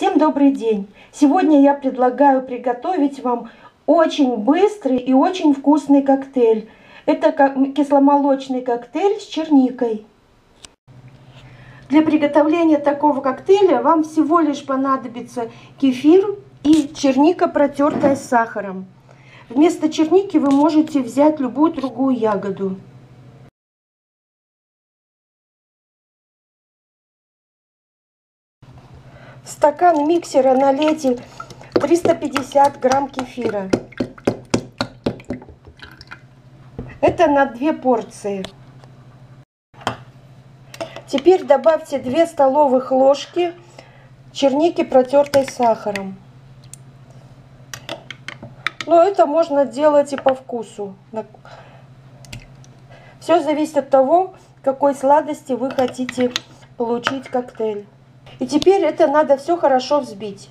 Всем добрый день! Сегодня я предлагаю приготовить вам очень быстрый и очень вкусный коктейль. Это кисломолочный коктейль с черникой. Для приготовления такого коктейля вам всего лишь понадобится кефир и черника, протертая с сахаром. Вместо черники вы можете взять любую другую ягоду. В стакан миксера налейте 350 грамм кефира. Это на 2 порции. Теперь добавьте 2 столовых ложки черники, протертой сахаром. Но это можно делать и по вкусу. Все зависит от того, какой сладости вы хотите получить коктейль. И теперь это надо все хорошо взбить.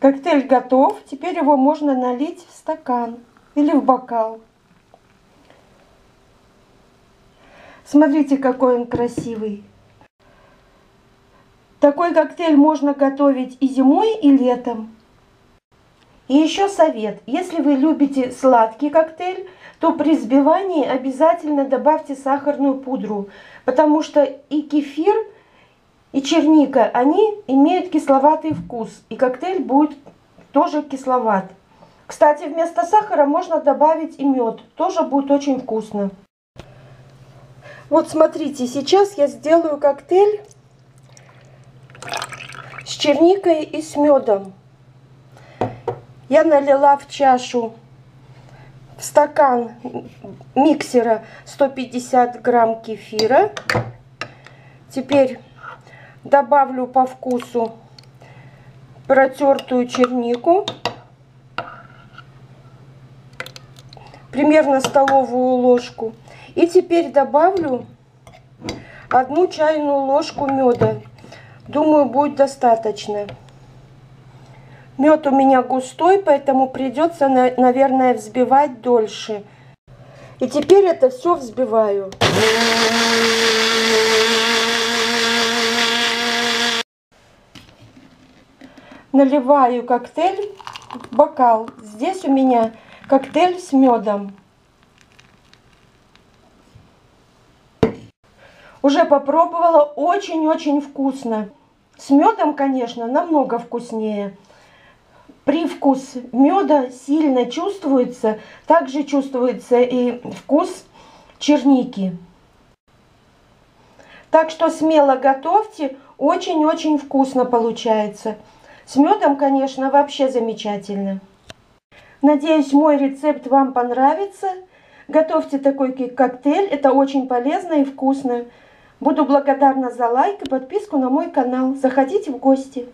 Коктейль готов. Теперь его можно налить в стакан или в бокал. Смотрите, какой он красивый. Такой коктейль можно готовить и зимой, и летом. И еще совет. Если вы любите сладкий коктейль, то при взбивании обязательно добавьте сахарную пудру, потому что и кефир, и черника, они имеют кисловатый вкус, и коктейль будет тоже кисловат. Кстати, вместо сахара можно добавить и мед, тоже будет очень вкусно. Вот смотрите, сейчас я сделаю коктейль с черникой и с медом. Я налила в чашу, в стакан миксера 150 грамм кефира. Теперь добавлю по вкусу протертую чернику, примерно столовую ложку. И теперь добавлю 1 чайную ложку меда. Думаю, будет достаточно. Мед у меня густой, поэтому придется, наверное, взбивать дольше. И теперь это все взбиваю. Наливаю коктейль в бокал. Здесь у меня коктейль с медом. Уже попробовала, очень-очень вкусно. С медом, конечно, намного вкуснее. Привкус меда сильно чувствуется, также чувствуется и вкус черники. Так что смело готовьте, очень-очень вкусно получается. С медом, конечно, вообще замечательно. Надеюсь, мой рецепт вам понравится. Готовьте такой коктейль, это очень полезно и вкусно. Буду благодарна за лайк и подписку на мой канал. Заходите в гости.